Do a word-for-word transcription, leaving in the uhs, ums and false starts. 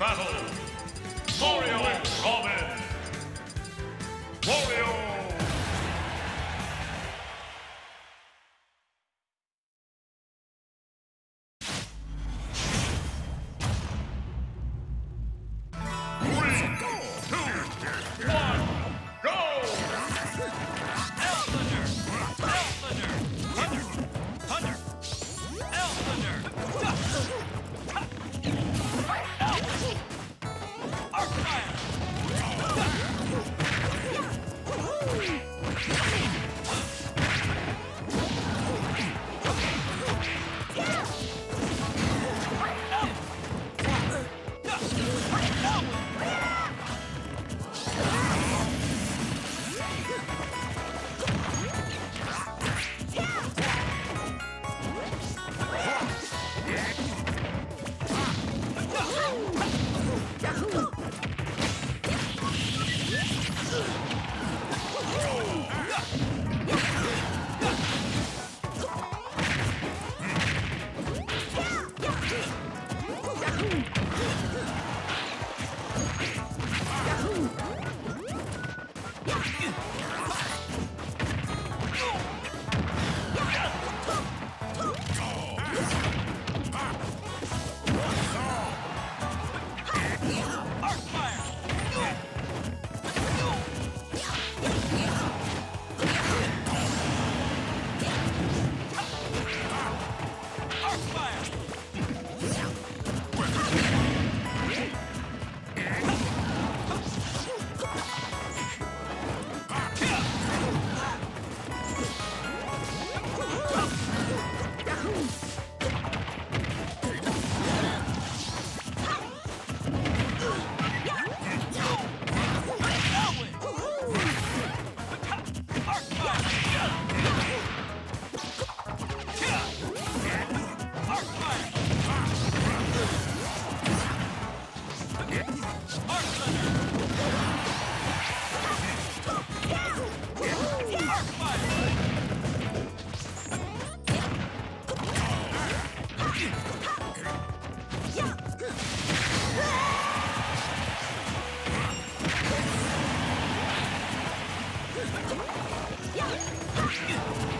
battle, Wario and Robin. Wario. Yeah!